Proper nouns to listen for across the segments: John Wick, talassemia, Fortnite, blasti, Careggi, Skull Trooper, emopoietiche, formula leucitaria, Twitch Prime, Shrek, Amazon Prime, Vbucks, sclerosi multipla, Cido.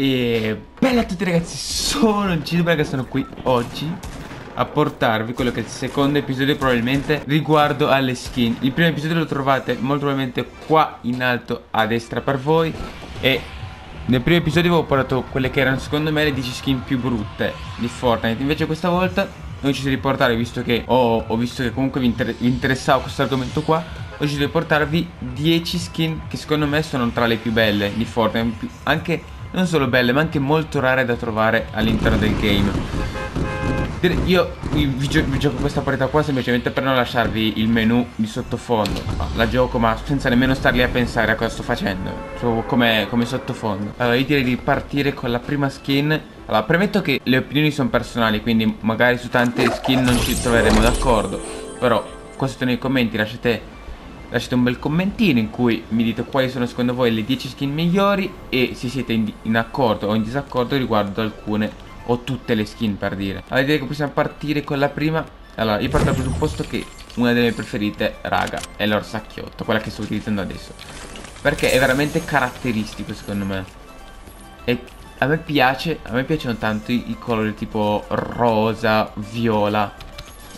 E bella a tutti ragazzi, sono il Cido, che sono qui oggi a portarvi quello che è il secondo episodio probabilmente riguardo alle skin. Il primo episodio lo trovate molto probabilmente qua in alto a destra per voi. E nel primo episodio avevo portato quelle che erano secondo me le 10 skin più brutte di Fortnite. Invece questa volta non ci devo riportare, visto che ho visto che comunque vi interessava questo argomento qua. Oggi devo portarvi 10 skin che secondo me sono tra le più belle di Fortnite, anche non solo belle ma anche molto rare da trovare all'interno del game. Io vi gioco questa partita qua semplicemente per non lasciarvi il menu di sottofondo. La gioco ma senza nemmeno star lì a pensare a cosa sto facendo, cioè, come sottofondo. Allora io direi di partire con la prima skin. Allora premetto che le opinioni sono personali, quindi magari su tante skin non ci troveremo d'accordo. Però qua sotto nei commenti lasciate un bel commentino in cui mi dite quali sono secondo voi le 10 skin migliori e se siete in accordo o in disaccordo riguardo alcune o tutte le skin, per dire. Allora direi che possiamo partire con la prima. Allora io parto dal presupposto che una delle mie preferite, raga, è l'orsacchiotto, quella che sto utilizzando adesso, perché è veramente caratteristico secondo me. E a me piacciono tanto i colori tipo rosa, viola,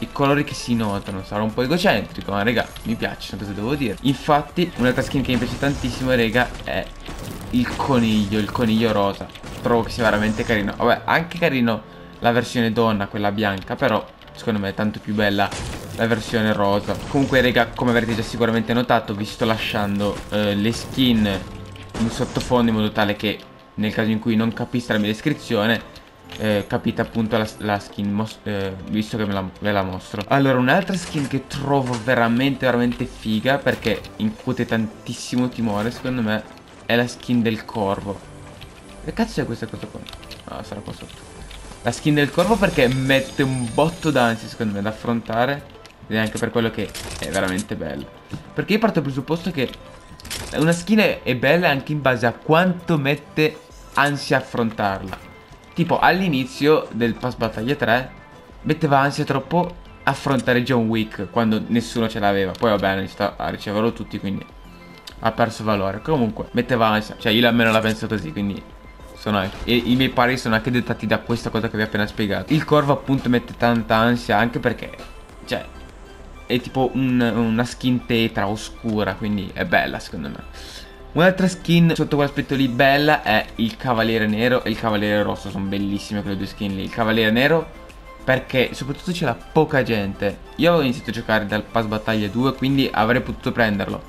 i colori che si notano. Sarò un po' egocentrico ma raga mi piacciono, cosa devo dire. Infatti un'altra skin che mi piace tantissimo raga è il coniglio rosa. Trovo che sia veramente carino. Vabbè, anche carino la versione donna, quella bianca, però secondo me è tanto più bella la versione rosa. Comunque raga, come avrete già sicuramente notato, vi sto lasciando le skin in sottofondo in modo tale che nel caso in cui non capiste la mia descrizione capite appunto la skin, visto che ve la mostro. Allora un'altra skin che trovo veramente figa, perché incute tantissimo timore secondo me, è la skin del corvo. Che cazzo è questa cosa qua? Ah, sarà qua sotto. La skin del corvo perché mette un botto d'ansia secondo me da affrontare, ed è anche per quello che è veramente bello. Perché io parto dal presupposto che una skin è bella anche in base a quanto mette ansia affrontarla. Tipo all'inizio del pass battaglia 3 metteva ansia troppo affrontare John Wick quando nessuno ce l'aveva. Poi vabbè, hanno iniziato a riceverlo tutti, quindi ha perso valore. Comunque metteva ansia, cioè io almeno la penso così, quindi e i miei pari sono anche dettati da questa cosa che vi ho appena spiegato. Il corvo appunto mette tanta ansia anche perché, cioè, è tipo una skin tetra oscura, quindi è bella secondo me. Un'altra skin sotto quell'aspetto lì bella è il cavaliere nero e il cavaliere rosso. Sono bellissime quelle due skin lì. Il cavaliere nero perché soprattutto c'era poca gente. Io avevo iniziato a giocare dal pass battaglia 2, quindi avrei potuto prenderlo,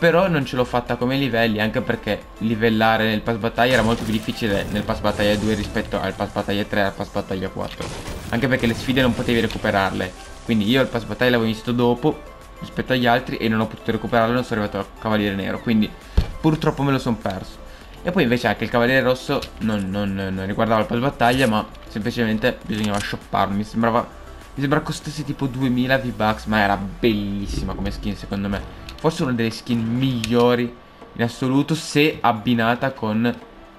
però non ce l'ho fatta come livelli, anche perché livellare nel pass battaglia era molto più difficile nel pass battaglia 2 rispetto al pass battaglia 3 e al pass battaglia 4, anche perché le sfide non potevi recuperarle. Quindi io il pass battaglia l'avevo visto dopo rispetto agli altri e non ho potuto recuperarlo, non sono arrivato al cavaliere nero, quindi purtroppo me lo sono perso. E poi invece anche il cavaliere rosso non riguardava il pass battaglia, ma semplicemente bisognava shopparlo. Mi sembra costasse tipo 2000 Vbucks, ma era bellissima come skin secondo me. Forse una delle skin migliori in assoluto se abbinata con...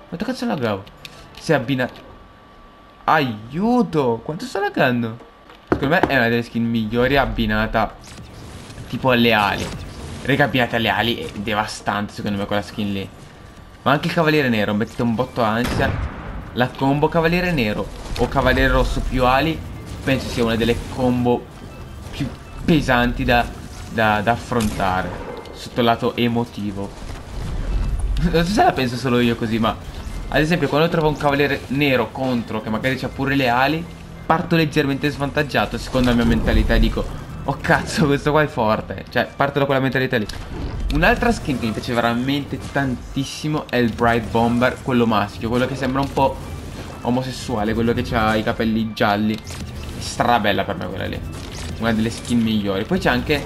Quanto cazzo laggavo? Se abbinata... Aiuto! Quanto sto laggando? Secondo me è una delle skin migliori abbinata tipo alle ali. Raga, abbinata alle ali è devastante secondo me quella skin lì. Ma anche il cavaliere nero mette un botto ansia. La combo cavaliere nero o cavaliere rosso più ali penso sia una delle combo più pesanti da affrontare sotto il lato emotivo. Non so se la penso solo io così, ma ad esempio quando trovo un cavaliere nero contro che magari c'ha pure le ali, parto leggermente svantaggiato secondo la mia mentalità e dico oh cazzo, questo qua è forte, cioè parto da quella mentalità lì. Un'altra skin che mi piace veramente tantissimo è il Bright Bomber, quello maschio, quello che sembra un po' omosessuale, quello che ha i capelli gialli. Strabella per me quella lì, una delle skin migliori. Poi c'è anche...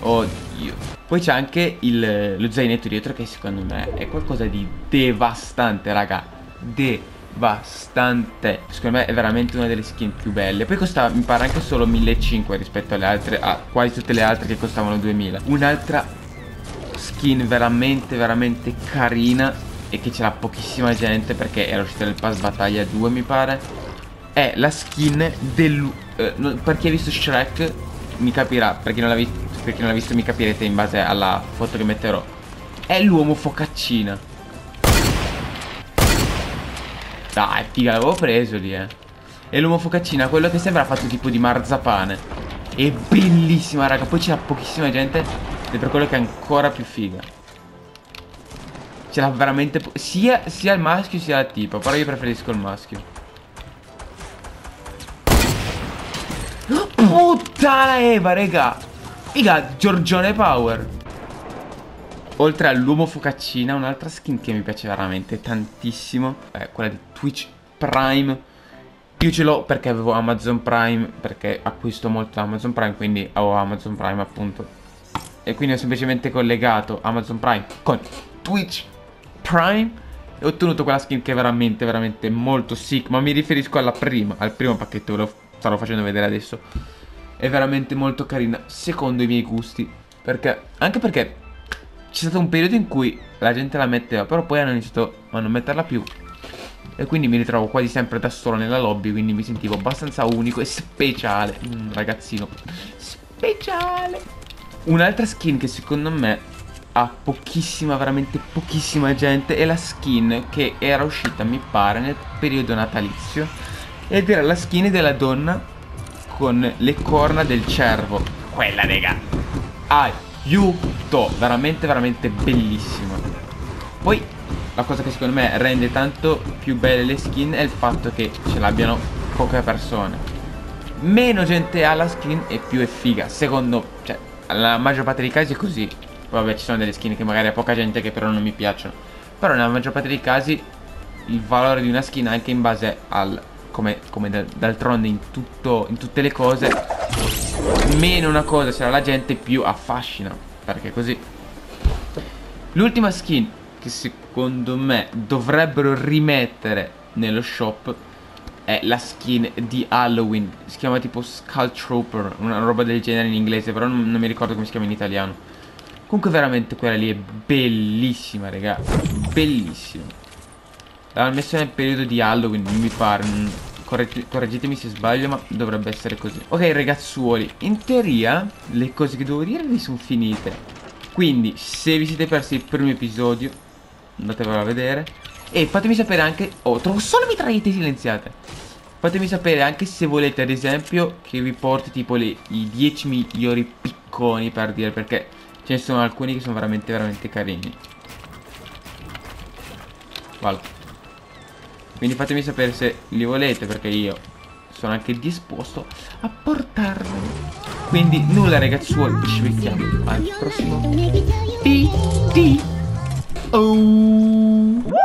oddio, poi c'è anche lo zainetto dietro che secondo me è qualcosa di devastante, raga. Devastante. Secondo me è veramente una delle skin più belle. Poi costa, mi pare, anche solo 1500 rispetto alle altre, a quasi tutte le altre che costavano 2000. Un'altra skin veramente carina e che c'era pochissima gente perché era uscita nel pass battaglia 2 mi pare, è la skin del... per chi ha visto Shrek mi capirà, per chi non l'ha visto, mi capirete in base alla foto che metterò. È l'uomo focaccina. Dai, figa, l'avevo preso lì, eh. E l'uomo focaccina, quello che sembra fatto tipo di marzapane. È bellissima, raga. Poi c'era pochissima gente ed è per quello che è ancora più figa. Ce l'ha veramente sia il maschio sia la tipa. Però io preferisco il maschio. Puttana Eva, raga. Figa, Giorgione Power. Oltre all'uomo focaccina, un'altra skin che mi piace veramente tantissimo è quella di Twitch Prime. Io ce l'ho perché avevo Amazon Prime, perché acquisto molto Amazon Prime, quindi ho Amazon Prime appunto. E quindi ho semplicemente collegato Amazon Prime con Twitch Prime e ho ottenuto quella skin che è veramente, veramente molto sick. Ma mi riferisco alla prima, al primo pacchetto, ve lo starò facendo vedere adesso. È veramente molto carina, secondo i miei gusti. Perché, anche perché c'è stato un periodo in cui la gente la metteva, però poi hanno iniziato a non metterla più. E quindi mi ritrovo quasi sempre da solo nella lobby, quindi mi sentivo abbastanza unico e speciale. Ragazzino speciale. Un'altra skin che secondo me ha pochissima, veramente pochissima gente, è la skin che era uscita, mi pare, nel periodo natalizio. Ed era la skin della donna con le corna del cervo. Quella, raga, aiuto, veramente veramente bellissima. Poi la cosa che secondo me rende tanto più belle le skin è il fatto che ce l'abbiano poche persone. Meno gente ha la skin e più è figa, secondo, cioè la maggior parte dei casi è così. Poi vabbè, ci sono delle skin che magari ha poca gente che però non mi piacciono, però nella maggior parte dei casi il valore di una skin anche in base al come d'altronde in tutte le cose, meno una cosa sarà la gente più affascina, perché così. L'ultima skin che secondo me dovrebbero rimettere nello shop è la skin di Halloween. Si chiama tipo Skull Trooper, una roba del genere in inglese, però non mi ricordo come si chiama in italiano. Comunque veramente quella lì è bellissima, raga, bellissima. L'hanno messa nel periodo di Halloween, mi pare. Correggetemi se sbaglio, ma dovrebbe essere così. Ok ragazzuoli, in teoria le cose che devo dire vi sono finite. Quindi se vi siete persi il primo episodio, andatevelo a vedere. E fatemi sapere anche... oh, trovo solo mitragliette silenziate. Fatemi sapere anche se volete ad esempio che vi porti tipo i 10 migliori picconi, per dire, perché ce ne sono alcuni che sono veramente veramente carini. Vale. Quindi fatemi sapere se li volete, perché io sono anche disposto a portarli. Quindi nulla ragazzuoli, ci vediamo al prossimo video.